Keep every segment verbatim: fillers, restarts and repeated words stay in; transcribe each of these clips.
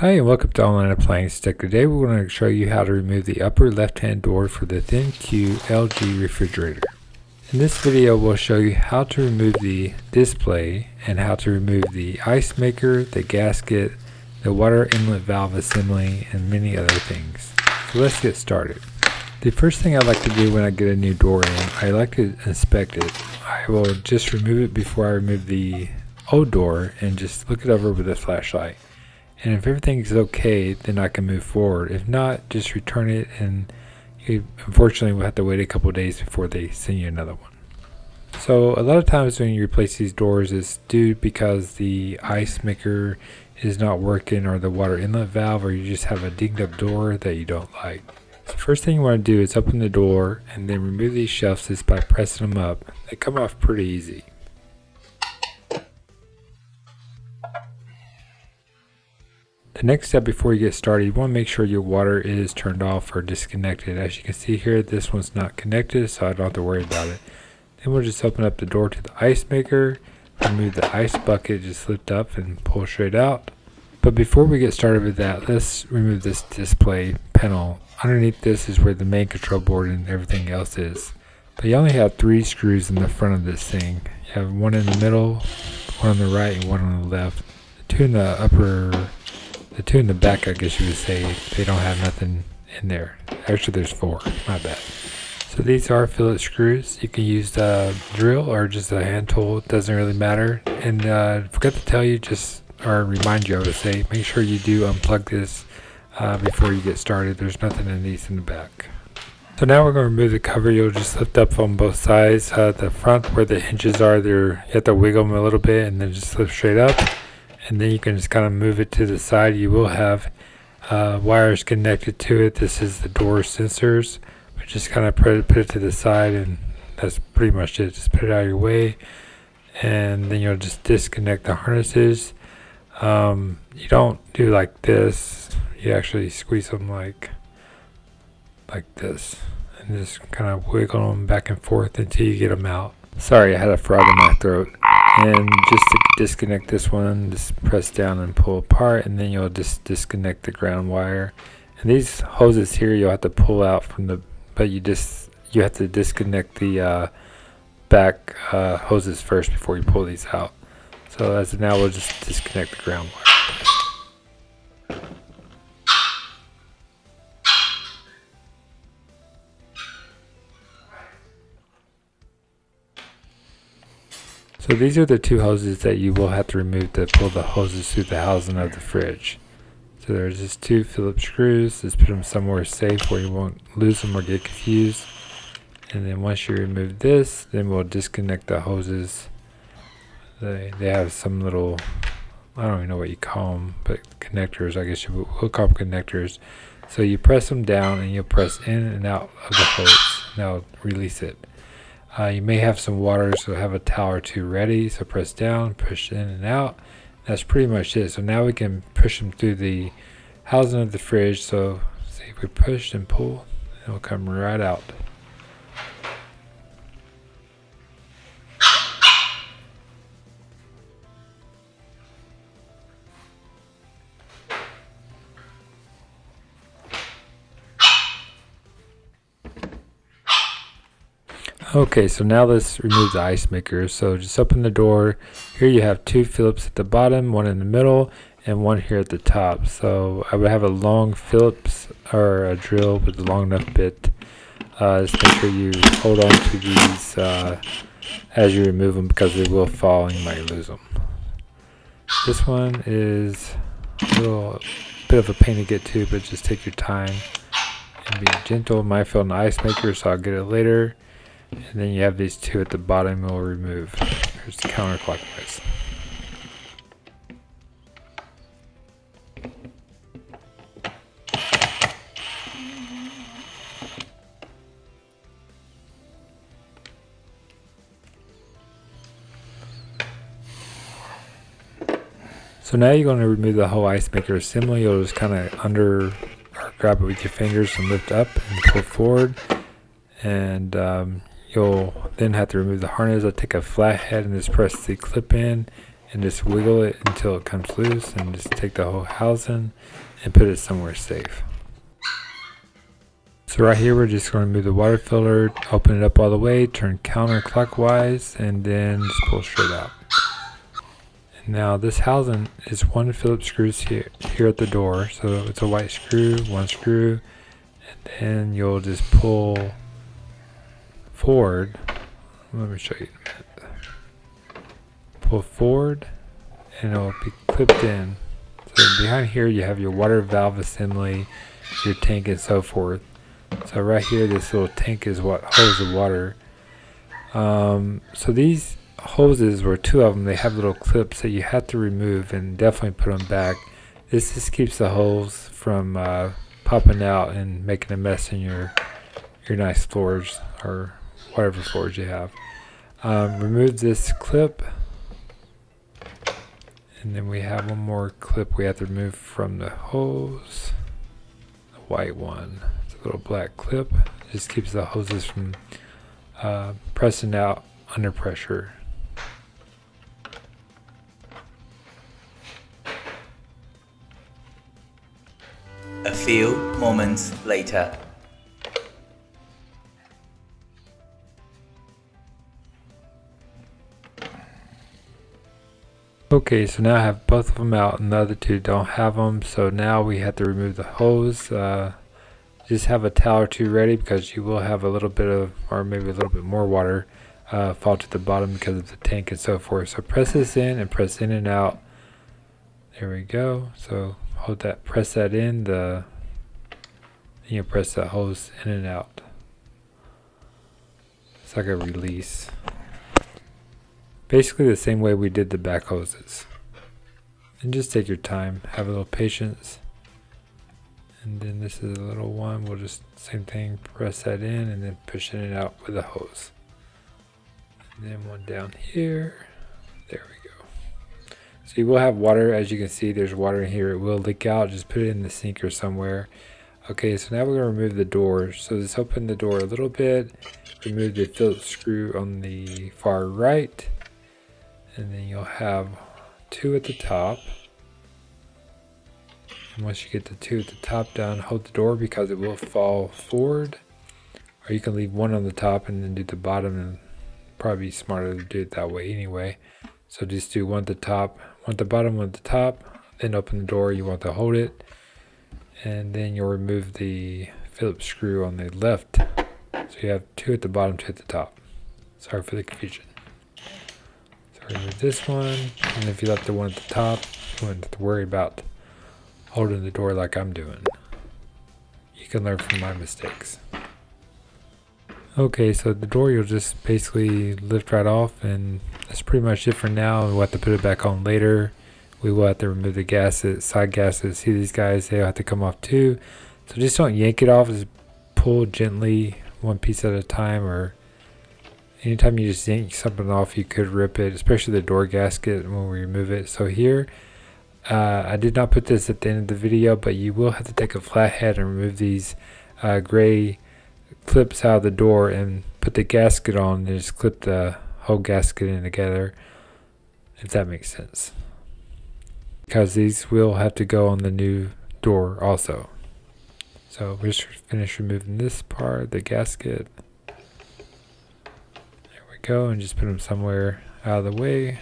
Hi and welcome to Online Appliance Tech. Today we're going to show you how to remove the upper left hand door for the ThinQ L G refrigerator. In this video we'll show you how to remove the display and how to remove the ice maker, the gasket, the water inlet valve assembly, and many other things. So let's get started. The first thing I like to do when I get a new door in, I like to inspect it. I will just remove it before I remove the old door and just look it over with a flashlight. And if everything is okay, then I can move forward. If not, just return it, and you unfortunately will have to wait a couple of days before they send you another one. So a lot of times when you replace these doors, it's due because the ice maker is not working, or the water inlet valve, or you just have a dinged up door that you don't like. So first thing you want to do is open the door and then remove these shelves just by pressing them up. They come off pretty easy. The next step before you get started, you want to make sure your water is turned off or disconnected. As you can see here, this one's not connected, so I don't have to worry about it. Then we'll just open up the door to the ice maker, remove the ice bucket, just lift up and pull straight out. But before we get started with that, let's remove this display panel. Underneath this is where the main control board and everything else is. But you only have three screws in the front of this thing. You have one in the middle, one on the right, and one on the left. The two in the upper... The two in the back, I guess you would say, they don't have nothing in there. Actually, there's four. My bad. So these are fillet screws. You can use the drill or just a hand tool. It doesn't really matter. And uh, forgot to tell you, just or remind you, I would say, make sure you do unplug this uh, before you get started. There's nothing in these in the back. So now we're going to remove the cover. You'll just lift up on both sides. Uh, the front where the hinges are, they're, you have to wiggle them a little bit and then just lift straight up. And then you can just kind of move it to the side. You will have uh, wires connected to it. This is the door sensors, but just kind of put it, put it to the side, and that's pretty much it. Just put it out of your way, and then you'll just disconnect the harnesses. Um, you don't do like this. You actually squeeze them like like this, and just kind of wiggle them back and forth until you get them out. Sorry, I had a frog in my throat. And just to disconnect this one, just press down and pull apart, and then you'll just disconnect the ground wire. And these hoses here, you'll have to pull out from the, but you just you have to disconnect the uh, back uh, hoses first before you pull these out. So as of now, we'll just disconnect the ground wire. So these are the two hoses that you will have to remove to pull the hoses through the housing of the fridge. So there's just two Phillips screws. Just put them somewhere safe where you won't lose them or get confused. And then once you remove this, then we'll disconnect the hoses. They, they have some little, I don't even know what you call them, but connectors, I guess you will call them connectors. So you press them down and you'll press in and out of the hose. Now release it. Uh, you may have some water, so have a towel or two ready. So press down, push in and out. That's pretty much it. So now we can push them through the housing of the fridge. So see if we push and pull, it'll come right out. Okay, so now let's remove the ice maker. So just open the door. Here you have two Phillips at the bottom, one in the middle, and one here at the top. So I would have a long Phillips or a drill with a long enough bit. Uh, just make sure you hold on to these uh, as you remove them, because they will fall and you might lose them. This one is a little bit of a pain to get to, but just take your time and be gentle. Might feel an ice maker, so I'll get it later. And then you have these two at the bottom we'll remove. There's the counterclockwise. So now you're going to remove the whole ice maker assembly. You'll just kind of under or grab it with your fingers and lift up and pull forward. And um, you'll then have to remove the harness. I'll take a flathead and just press the clip in and just wiggle it until it comes loose, and just take the whole housing and put it somewhere safe. So right here we're just going to move the water filter, open it up all the way, turn counterclockwise, and then just pull straight out. And now this housing is one Phillips screws here, here at the door, so it's a white screw, one screw, and then you'll just pull forward. Let me show you in a minute. Pull forward and it'll be clipped in. So behind here you have your water valve assembly, your tank, and so forth. So right here, this little tank is what holds the water. Um, so these hoses, were two of them, they have little clips that you have to remove and definitely put them back. This just keeps the holes from uh, popping out and making a mess in your your nice floors or whatever floors you have. Um, remove this clip, and then we have one more clip we have to remove from the hose, the white one. Little black clip just keeps the hoses from uh, pressing out under pressure. A few moments later. Okay, so now I have both of them out and the other two don't have them, so now we have to remove the hose. Uh, Just have a towel or two ready, because you will have a little bit of, or maybe a little bit more water uh, fall to the bottom because of the tank and so forth. So press this in and press in and out. There we go. So hold that, press that in, the, and you press that hose in and out. It's like a release. Basically the same way we did the back hoses. And just take your time, have a little patience. And then this is a little one, we'll just, same thing, press that in and then pushing it out with a hose. And then one down here, there we go. So you will have water, as you can see, there's water in here, it will leak out, just put it in the sink or somewhere. Okay, so now we're gonna remove the door. So just open the door a little bit, remove the Phillips screw on the far right, and then you'll have two at the top. Once you get the two at the top down, hold the door because it will fall forward, or you can leave one on the top and then do the bottom, and probably be smarter to do it that way anyway. So just do one at the top, one at the bottom, one at the top, then open the door, you want to hold it, and then you'll remove the Phillips screw on the left. So you have two at the bottom, two at the top. Sorry for the confusion. So remove this one, and if you left the one at the top, you wouldn't have to worry about holding the door like I'm doing. You can learn from my mistakes. Okay, so the door you'll just basically lift right off, and that's pretty much it for now. We'll have to put it back on later. We will have to remove the gasket, side gaskets. See these guys, they'll have to come off too. So just don't yank it off, just pull gently one piece at a time, or anytime you just yank something off you could rip it, especially the door gasket when we remove it. So here, Uh, I did not put this at the end of the video, but you will have to take a flathead and remove these uh, gray clips out of the door and put the gasket on, and just clip the whole gasket in together, if that makes sense. Because these will have to go on the new door also. So we're just finished removing this part, the gasket. There we go, and just put them somewhere out of the way.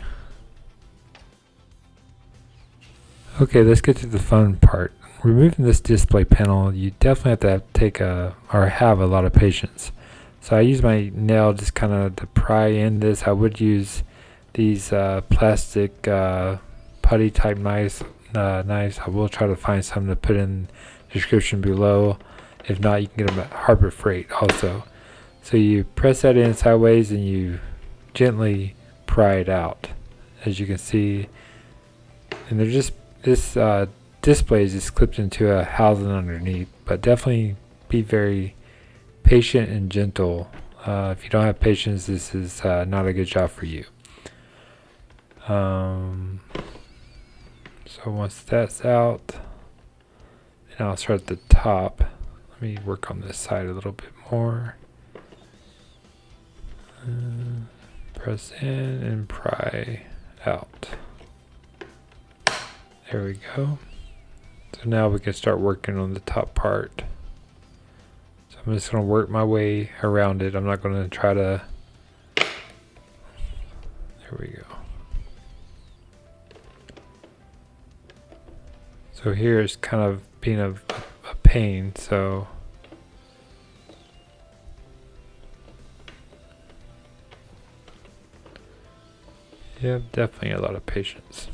Okay, let's get to the fun part. Removing this display panel, you definitely have to, have to take a, or have a lot of patience. So I use my nail just kind of to pry in this. I would use these uh, plastic uh, putty type knives, uh, knives. I will try to find some to put in the description below. If not, you can get them at Harbor Freight also. So you press that in sideways and you gently pry it out. As you can see, and they're just, this uh, display is just clipped into a housing underneath, but definitely be very patient and gentle. Uh, if you don't have patience, this is uh, not a good job for you. Um, so once that's out, then I'll start at the top. Let me work on this side a little bit more. Uh, press in and pry out. There we go. So now we can start working on the top part. So I'm just going to work my way around it. I'm not going to try to... There we go. So here is kind of being a, a pain, so... Yeah, definitely a lot of patience.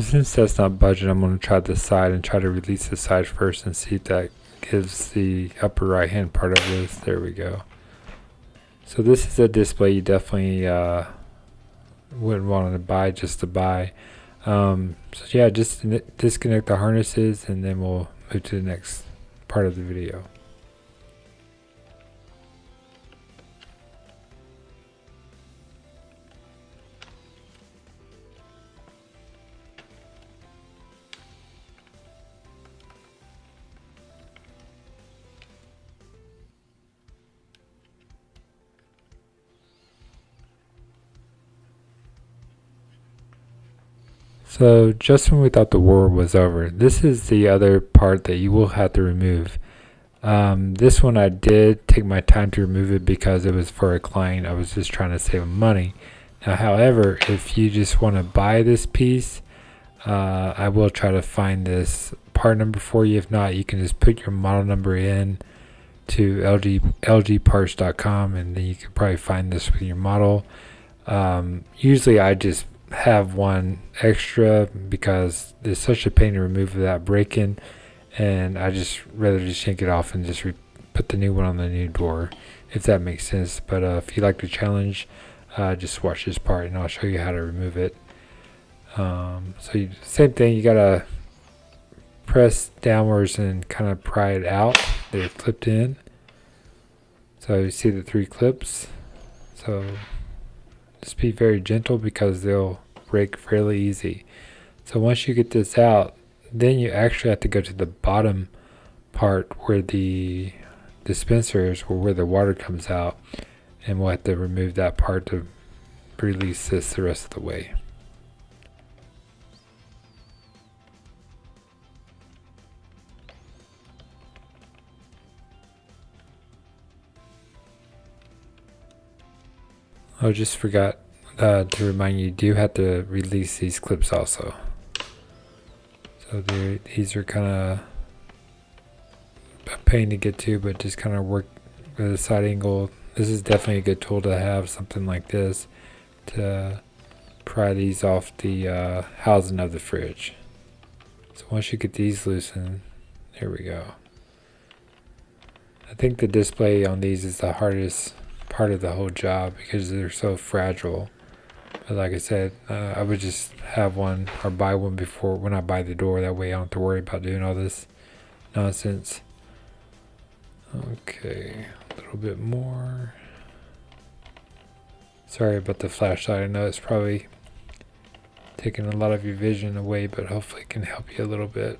Since that's not budget, I'm going to try this side and try to release this side first and see if that gives the upper right hand part of this. There we go. So this is a display you definitely uh, wouldn't want to buy just to buy. Um, so yeah, just disconnect the harnesses and then we'll move to the next part of the video. So just when we thought the war was over, this is the other part that you will have to remove. Um, this one I did take my time to remove it because it was for a client. I was just trying to save money. Now, however, if you just want to buy this piece, uh, I will try to find this part number for you. If not, you can just put your model number in to L G parts dot com and then you can probably find this with your model. Um, usually I just have one extra because it's such a pain to remove without breaking, and I just rather just yank it off and just re put the new one on the new door, if that makes sense. But uh, if you like the challenge, uh, just watch this part and I'll show you how to remove it. Um, so you, same thing, you gotta press downwards and kind of pry it out. They're clipped in, so you see the three clips. So just be very gentle because they'll break fairly easy. So once you get this out, then you actually have to go to the bottom part where the dispensers, or where the water comes out, and we'll have to remove that part to release this the rest of the way. I just forgot uh, to remind you, you do have to release these clips also. So these are kind of a pain to get to, but just kind of work with a side angle. This is definitely a good tool to have, something like this, to pry these off the uh, housing of the fridge. So once you get these loosened, there we go. I think the display on these is the hardest part of the whole job because they're so fragile. But like I said, uh, I would just have one or buy one before when I buy the door. That way I don't have to worry about doing all this nonsense. Okay, a little bit more. Sorry about the flashlight. I know it's probably taking a lot of your vision away, but hopefully it can help you a little bit.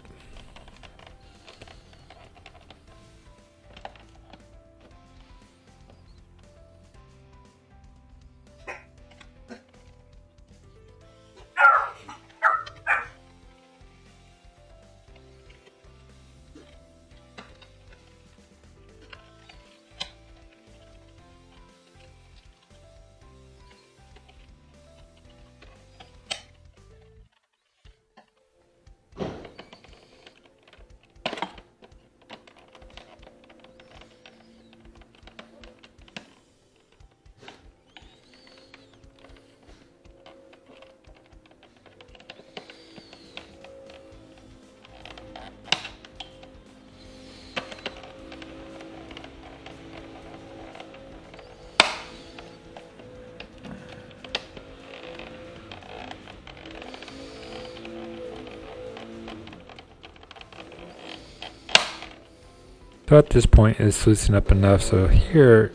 So at this point it's loosened up enough, so here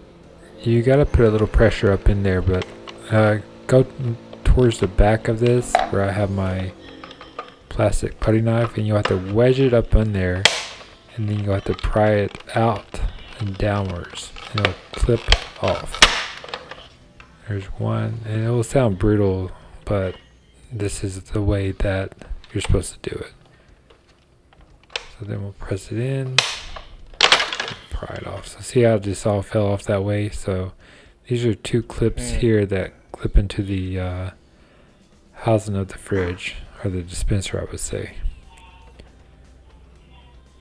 you gotta put a little pressure up in there, but uh, go towards the back of this where I have my plastic putting knife, and you'll have to wedge it up in there, and then you'll have to pry it out and downwards, and it'll clip off. There's one, and it will sound brutal, but this is the way that you're supposed to do it. So then we'll press it in, pry it off. So see how it just all fell off that way? So these are two clips here that clip into the uh, housing of the fridge, or the dispenser I would say.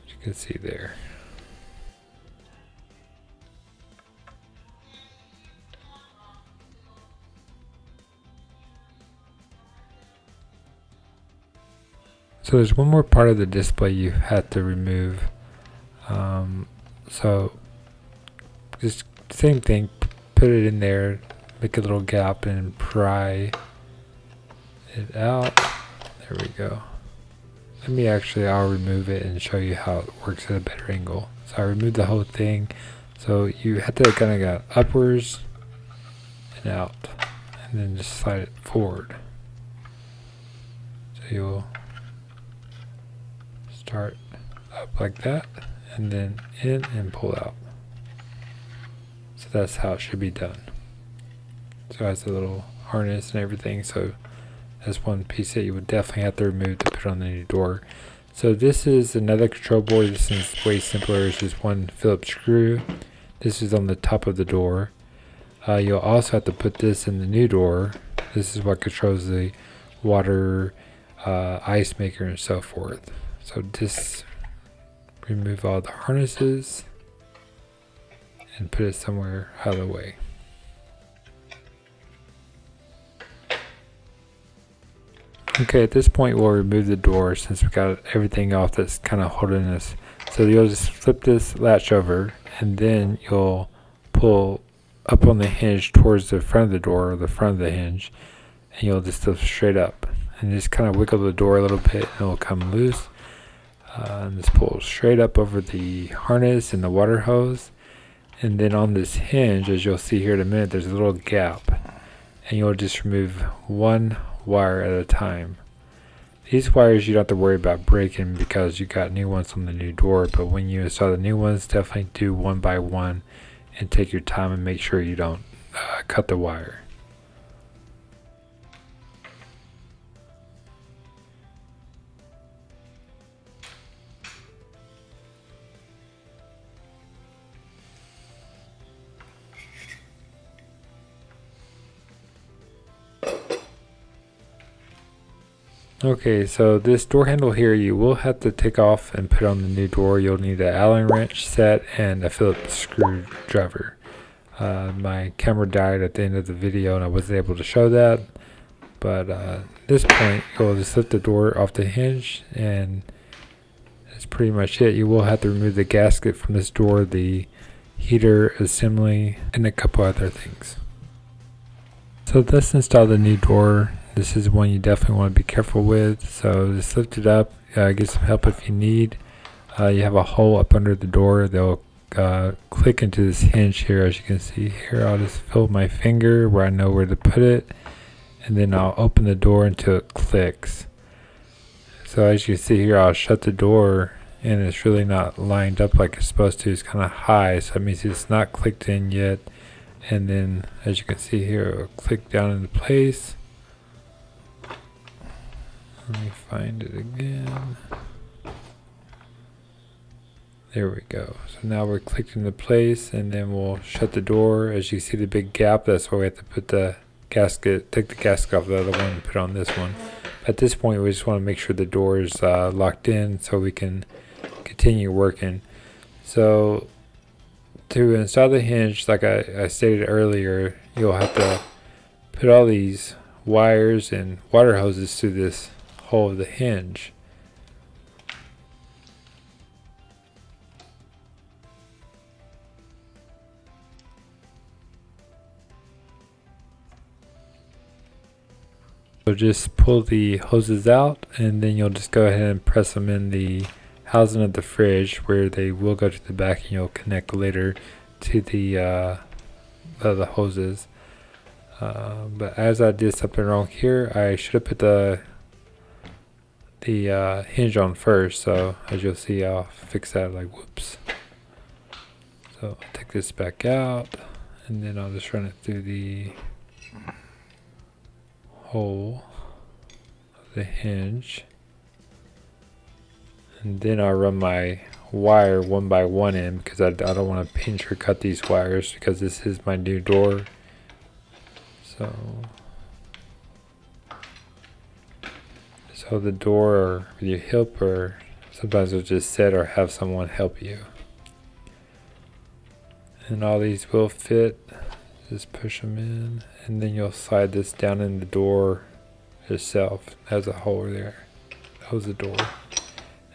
As you can see there. So there's one more part of the display you had to remove. Um, so just same thing, put it in there, make a little gap and pry it out. There we go. Let me actually, I'll remove it and show you how it works at a better angle. So I removed the whole thing. So you have to kind of go upwards and out, and then just slide it forward. So you'll start up like that, and then in and pull out. So that's how it should be done. So it has a little harness and everything, so that's one piece that you would definitely have to remove to put on the new door. So this is another control board. This is way simpler. It's just one Phillips screw. This is on the top of the door. Uh, you'll also have to put this in the new door. This is what controls the water, uh, ice maker, and so forth. So just remove all the harnesses and put it somewhere out of the way. Okay, at this point we'll remove the door since we got everything off that's kind of holding us. So you'll just flip this latch over, and then you'll pull up on the hinge towards the front of the door, or the front of the hinge, and you'll just lift straight up and just kind of wiggle the door a little bit, and it'll come loose. Uh, and this pulls straight up over the harness and the water hose, and then on this hinge, as you'll see here in a minute, there's a little gap, and you'll just remove one wire at a time. These wires you don't have to worry about breaking because you got new ones on the new door, but when you install the new ones, definitely do one by one and take your time and make sure you don't uh, cut the wire. Okay, so this door handle here, you will have to take off and put on the new door. You'll need an Allen wrench set and a Phillips screwdriver. Uh, my camera died at the end of the video and I wasn't able to show that. But uh, at this point, you'll just lift the door off the hinge, and that's pretty much it. You will have to remove the gasket from this door, the heater assembly, and a couple other things. So let's install the new door. This is one you definitely want to be careful with, so just lift it up, uh, get some help if you need. Uh, you have a hole up under the door, they'll uh, click into this hinge here, as you can see here. I'll just fill my finger where I know where to put it, and then I'll open the door until it clicks. So as you see here, I'll shut the door, and it's really not lined up like it's supposed to. It's kind of high, so that means it's not clicked in yet. And then, as you can see here, it'll click down into place. Let me find it again. There we go. So now we're clicked into place, and then we'll shut the door. As you see the big gap, that's why we have to put the gasket, take the gasket off the other one and put it on this one. At this point, we just want to make sure the door is uh, locked in so we can continue working. So to install the hinge, like I, I stated earlier, you'll have to put all these wires and water hoses through this hole of the hinge. So just pull the hoses out, and then you'll just go ahead and press them in the housing of the fridge, where they will go to the back, and you'll connect later to the uh, the, the hoses. Uh, but as I did something wrong here, I should have put the the uh, hinge on first. So as you'll see, I'll fix that. Like whoops. So I'll take this back out, and then I'll just run it through the hole of the hinge, and then I'll run my wire one by one in, because I, I don't want to pinch or cut these wires, because this is my new door. So, so the door, or you help, or sometimes you'll just set or have someone help you. And all these will fit. Just push them in, and then you'll slide this down in the door itself. Has a hole there. That was the door.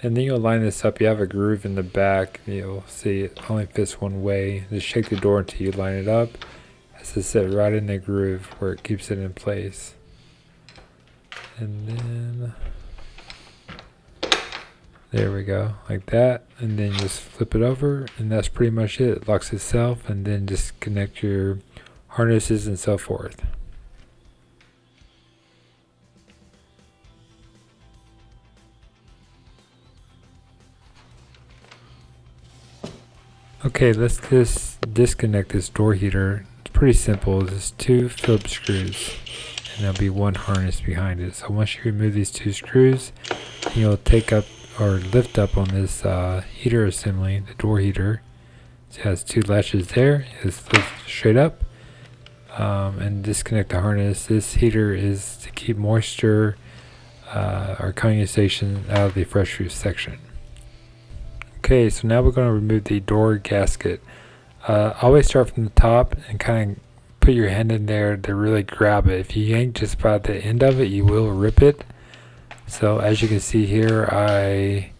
And then you'll line this up. You have a groove in the back. And you'll see it only fits one way. Just shake the door until you line it up. Has to sit right in the groove where it keeps it in place. And then there we go, like that. And then just flip it over, and that's pretty much it. It locks itself, and then just connect your harnesses and so forth. Okay, let's just disconnect this door heater. It's pretty simple. There's two Phillips screws, and there'll be one harness behind it. So once you remove these two screws, you'll take up or lift up on this uh, heater assembly, the door heater. It has two latches there. Just lift straight up um, and disconnect the harness. This heater is to keep moisture uh, or condensation out of the fresh roof section. Okay, so now we're going to remove the door gasket. Uh, always start from the top and kind of put your hand in there to really grab it. If you yank just by the end of it, you will rip it. So as you can see here, I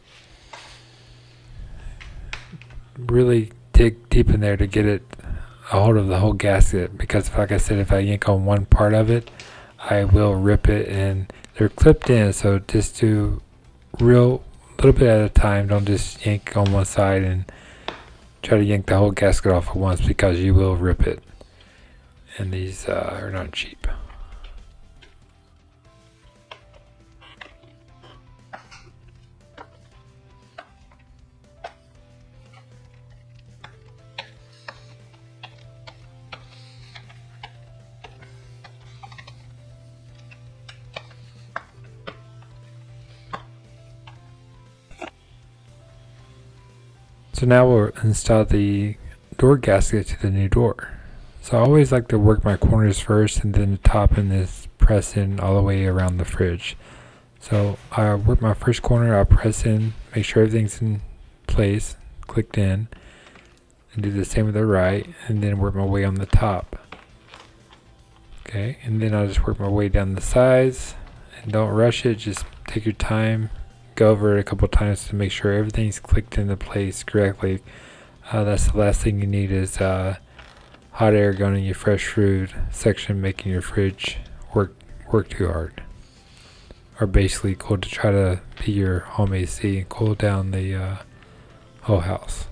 really dig deep in there to get it a hold of the whole gasket, because like I said, if I yank on one part of it, I will rip it. And they're clipped in, so just do real little bit at a time. Don't just yank on one side and try to yank the whole gasket off at once, because you will rip it. And these uh, are not cheap. So now we'll install the door gasket to the new door. So I always like to work my corners first, and then the top, and this press in all the way around the fridge. So I work my first corner, I'll press in, make sure everything's in place, clicked in, and do the same with the right, and then work my way on the top. Okay, and then I'll just work my way down the sides, and don't rush it, just take your time. Go over it a couple times to make sure everything's clicked into place correctly. Uh, that's the last thing you need, is uh, hot air going in your fresh food section, making your fridge work work too hard, or basically cool to try to be your home A C and cool down the uh, whole house.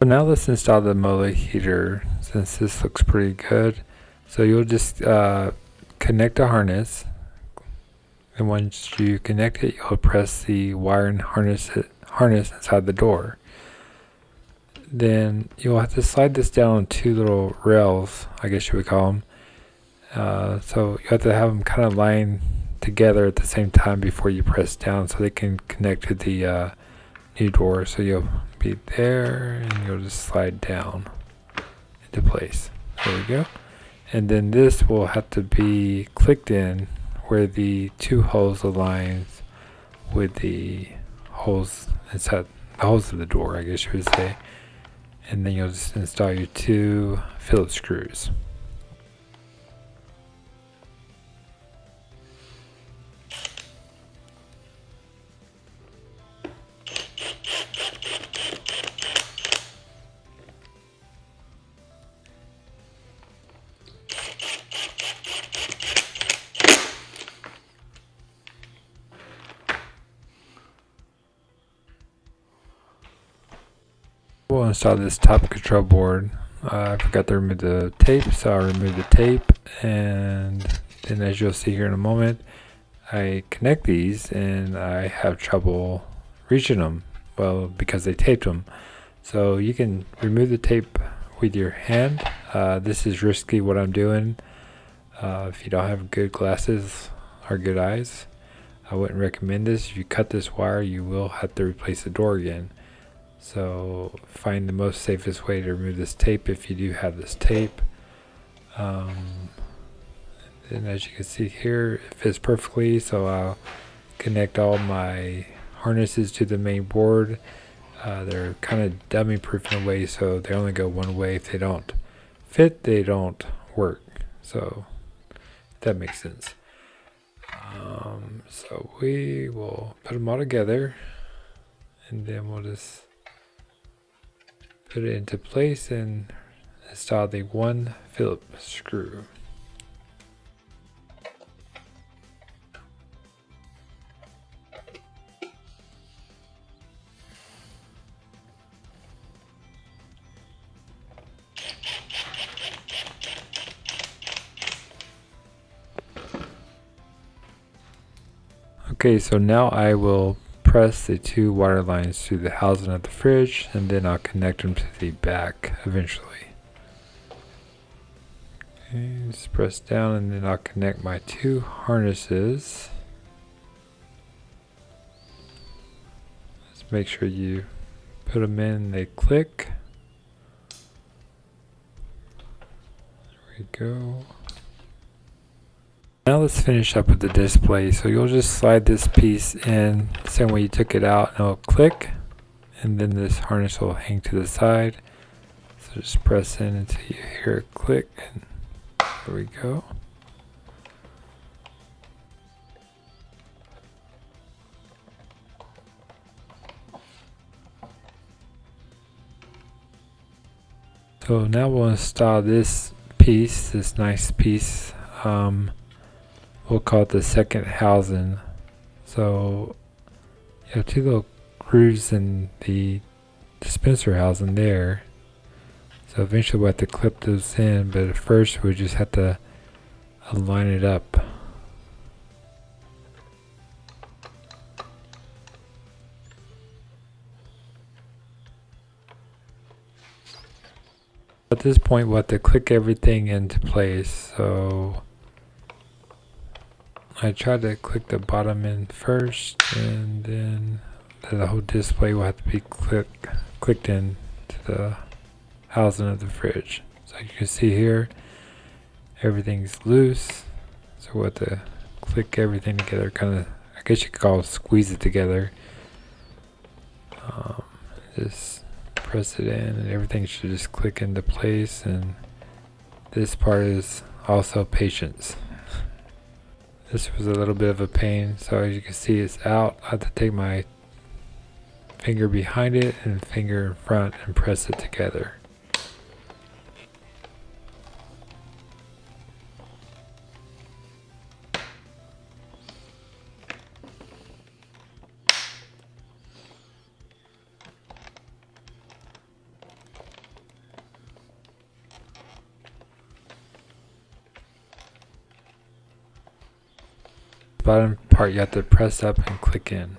So now let's install the M O L E heater, since this looks pretty good. So you'll just uh, connect the harness, and once you connect it, you'll press the wire and harness it, harness inside the door. Then you'll have to slide this down on two little rails, I guess you would call them. Uh, so you have to have them kind of lined together at the same time before you press down, so they can connect to the uh, new door. So you'll be there, and you'll just slide down into place. There we go. And then this will have to be clicked in where the two holes aligns with the holes inside the holes of the door, I guess you would say. And then you'll just install your two Phillips screws. We'll install this top control board. Uh, I forgot to remove the tape, so I'll remove the tape, and then as you'll see here in a moment, I connect these and I have trouble reaching them, well, because they taped them. So you can remove the tape with your hand. Uh, this is risky what I'm doing. Uh, if you don't have good glasses or good eyes, I wouldn't recommend this. If you cut this wire, you will have to replace the door again. So find the most safest way to remove this tape if you do have this tape. Um, and as you can see here, it fits perfectly, so I'll connect all my harnesses to the main board. Uh, they're kind of dummy proof in a way, so they only go one way. If they don't fit, they don't work. So if that makes sense. Um, so we will put them all together, and then we'll just put it into place and install the one Phillips screw. Okay, so now I will press the two water lines to the housing of the fridge, and then I'll connect them to the back eventually. Okay, just press down, and then I'll connect my two harnesses. Just make sure you put them in, they click. There we go. Now let's finish up with the display. So you'll just slide this piece in the same way you took it out, and it'll click, and then this harness will hang to the side. So just press in until you hear it click, and there we go. So now we'll install this piece, this nice piece. Um, We'll call it the second housing. So you have two little grooves in the dispenser housing there. So eventually we'll have to clip those in, but at first we just have to align it up. At this point we'll have to click everything into place. So I tried to click the bottom in first, and then the whole display will have to be click, clicked in to the housing of the fridge. So you can see here, everything's loose. So we'll have to click everything together, kind of, I guess you could call it squeeze it together. Um, just press it in, and everything should just click into place. And this part is also patience. This was a little bit of a pain, so as you can see it's out. I have to take my finger behind it and finger in front and press it together. Bottom part you have to press up and click in.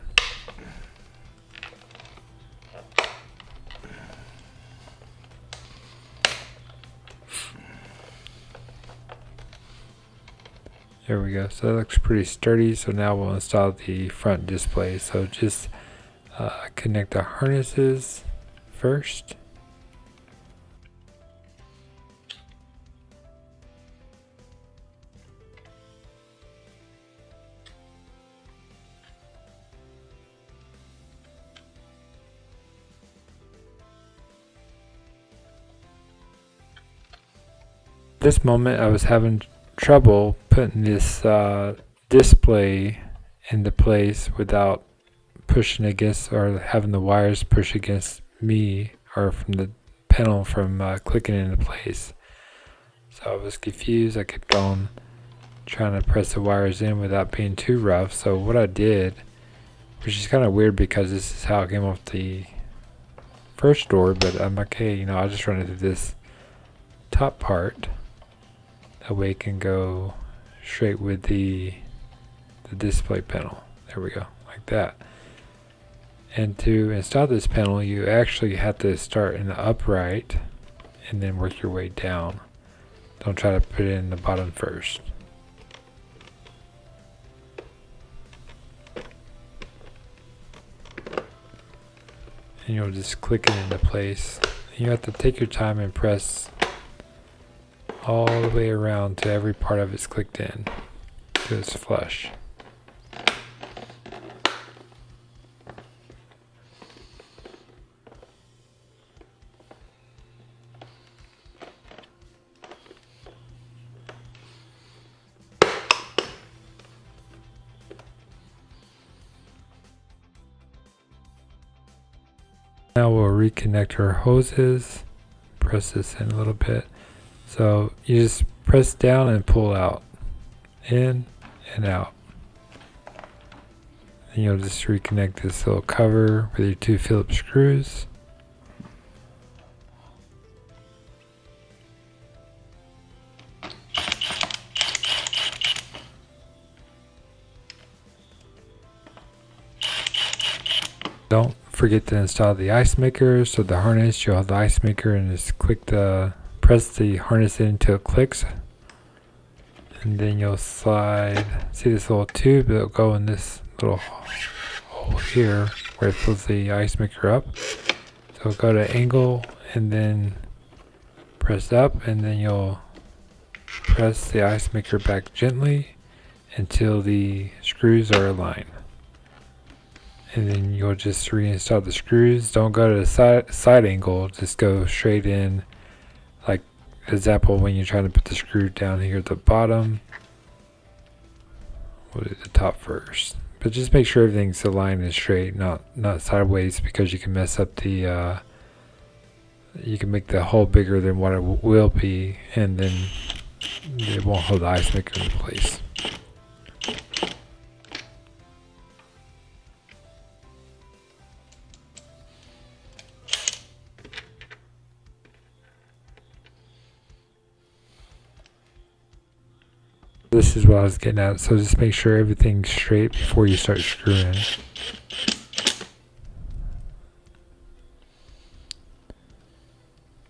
There we go. So that looks pretty sturdy. So now we'll install the front display. So just uh, connect the harnesses first. This moment I was having trouble putting this uh, display into place without pushing against or having the wires push against me or from the panel from uh, clicking into place. So I was confused. I kept on trying to press the wires in without being too rough. So what I did, which is kind of weird because this is how it came off the first door, but I'm like, hey, you know, I'll just run into this top part. That way it can go straight with the, the display panel. There we go, like that. And to install this panel, you actually have to start in the upright and then work your way down. Don't try to put it in the bottom first. And you'll just click it into place. You have to take your time and press all the way around to every part of it's clicked in, till it's flush. Now we'll reconnect our hoses. Press this in a little bit. So you just press down and pull out, in and out. And you'll just reconnect this little cover with your two Phillips screws. Don't forget to install the ice maker. So the harness, you'll have the ice maker and just click the press the harness in until it clicks, and then you'll slide, see this little tube, it'll go in this little hole here where it fills the ice maker up. So go to angle and then press up, and then you'll press the ice maker back gently until the screws are aligned. And then you'll just reinstall the screws. Don't go to the side, side angle, just go straight in. Like, for example, when you're trying to put the screw down here at the bottom, we'll do the top first. But just make sure everything's aligned and straight, not not sideways, because you can mess up the, uh, you can make the hole bigger than what it w will be, and then it won't hold the ice maker in place. This is what I was getting at, so just make sure everything's straight before you start screwing.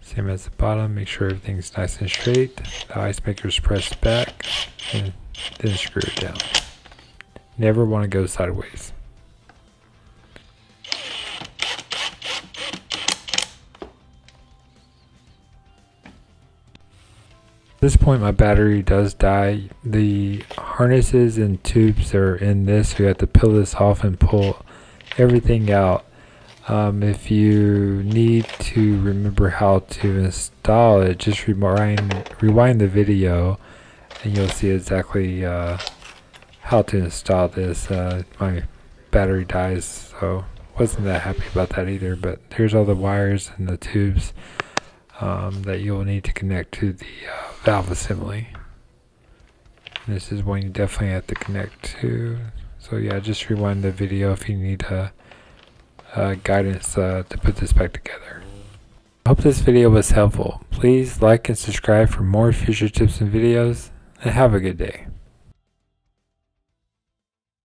Same as the bottom, make sure everything's nice and straight. The ice maker's pressed back, and then screw it down. Never want to go sideways. At this point my battery does die. The harnesses and tubes are in this, so you have to peel this off and pull everything out. Um, if you need to remember how to install it, just rewind, rewind the video and you'll see exactly uh, how to install this. Uh, my battery dies, so wasn't that happy about that either, but here's all the wires and the tubes um, that you'll need to connect to the uh, valve assembly. And this is one you definitely have to connect to. So yeah, just rewind the video if you need uh, uh, guidance uh, to put this back together. I hope this video was helpful. Please like and subscribe for more future tips and videos, and have a good day.